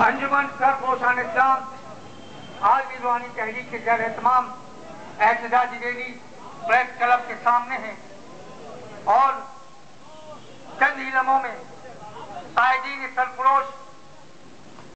अंजुमन सरपोशान इस्लाम आलमी रूहानी तहरीक के जर एहतमाम एहतजाजी रैली प्रेस क्लब के सामने है और चंद ही लम्हों में सायदीन सरफरोश